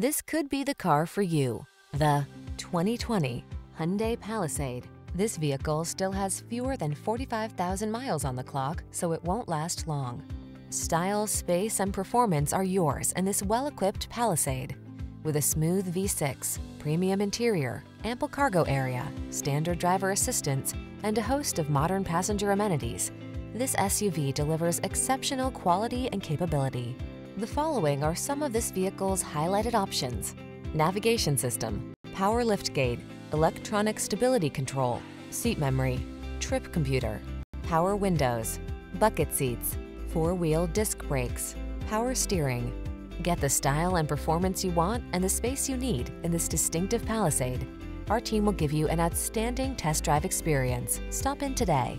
This could be the car for you. The 2020 Hyundai Palisade. This vehicle still has fewer than 45,000 miles on the clock, so it won't last long. Style, space, and performance are yours in this well-equipped Palisade. With a smooth V6, premium interior, ample cargo area, standard driver assistance, and a host of modern passenger amenities, this SUV delivers exceptional quality and capability. The following are some of this vehicle's highlighted options: navigation system, power liftgate, electronic stability control, seat memory, trip computer, power windows, bucket seats, four-wheel disc brakes, power steering. Get the style and performance you want and the space you need in this distinctive Palisade. Our team will give you an outstanding test drive experience. Stop in today.